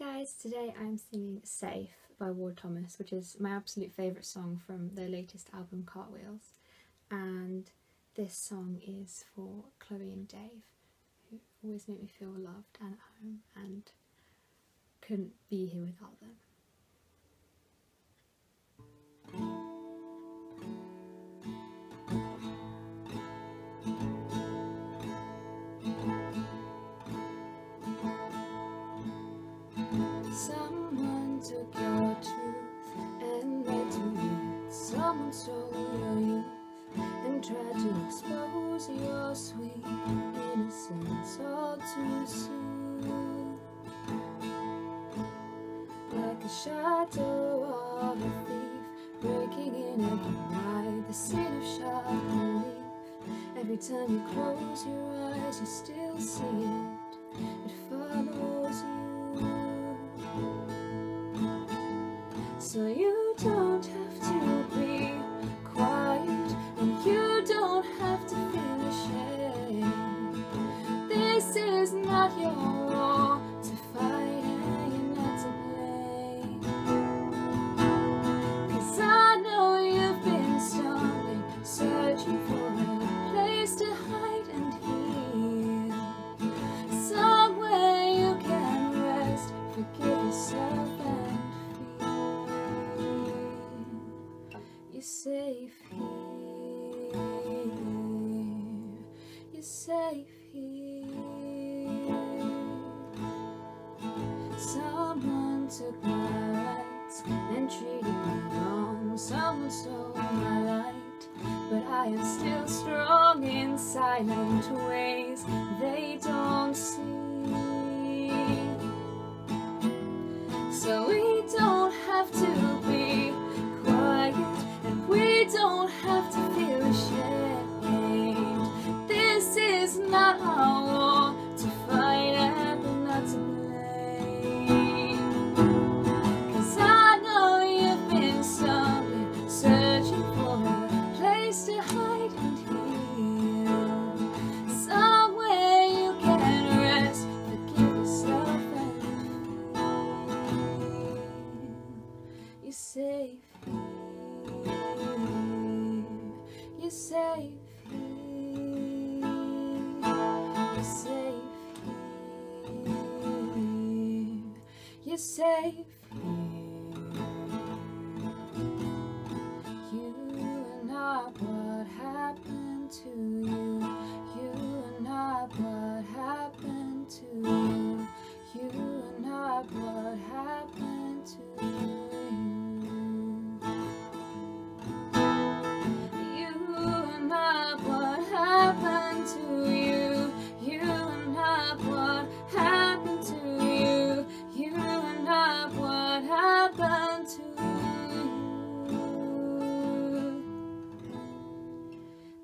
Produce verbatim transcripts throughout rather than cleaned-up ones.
Hi guys, today I'm singing Safe by Ward Thomas, which is my absolute favourite song from their latest album Cartwheels, and this song is for Chloe and Dave, who always make me feel loved and at home, and couldn't be here without them. Someone took your truth and led to you. Someone stole your youth and tried to expose your sweet innocence all too soon. Like a shadow of a thief breaking in every night, the sin of sharp relief. Every time you close your eyes, you still see it. It follows you. So you don't have to be quiet, and you don't have to feel ashamed. This is not your war to fight, and you're not to blame. 'Cause I know you've been stumbling, searching for a place to hide and heal. Somewhere you can rest, forgive yourself and safe here, you're safe here. Someone took my rights and treated me wrong. Someone stole my light, but I am still strong in silent ways they don't see. So we don't have to be quiet, we don't have to feel ashamed. This is not our war to fight, and we're not to blame. 'Cause I know you've been stumbling, searching for a place to hide and heal. Somewhere you can rest, forgive yourself and feel you're safe. You're safe here, you're safe here, you're safe here. You are not what happened to you. You are not what happened to you. You are not what happened to you.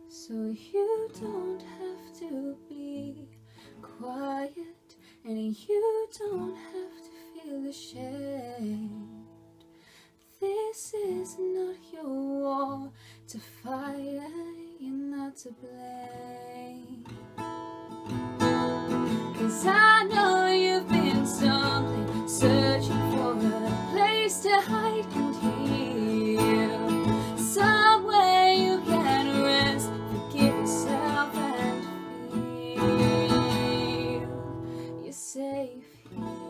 So you don't have to be quiet, and you don't have to feel ashamed. This is not your war to fight, you're not to blame. 'Cause I know you've been stumbling, searching for a place to hide and heal. Somewhere you can rest, forgive yourself and feel you're safe here.